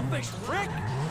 selfish prick!